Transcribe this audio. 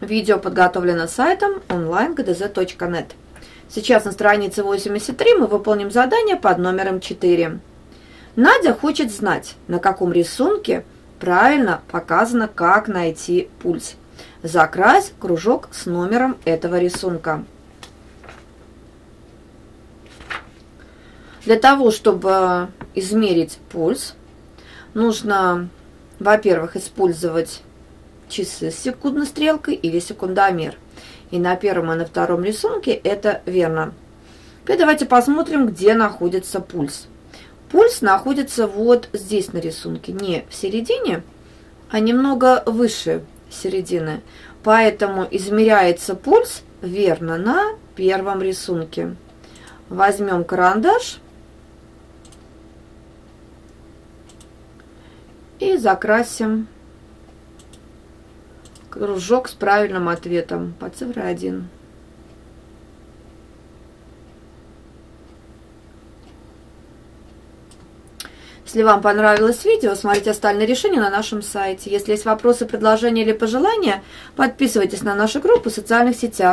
Видео подготовлено сайтом online.gdz.net. Сейчас на странице 83 мы выполним задание под номером 4. Надя хочет знать, на каком рисунке правильно показано, как найти пульс. Закрась кружок с номером этого рисунка. Для того, чтобы измерить пульс, нужно, во-первых, использовать часы с секундной стрелкой или секундомер. И на первом и на втором рисунке это верно. Теперь давайте посмотрим, где находится пульс. Пульс находится вот здесь на рисунке, не в середине, а немного выше середины. Поэтому измеряется пульс верно на первом рисунке. Возьмем карандаш и закрасим кружок с правильным ответом по цифре 1. Если вам понравилось видео, смотрите остальные решения на нашем сайте. Если есть вопросы, предложения или пожелания, подписывайтесь на нашу группу в социальных сетях.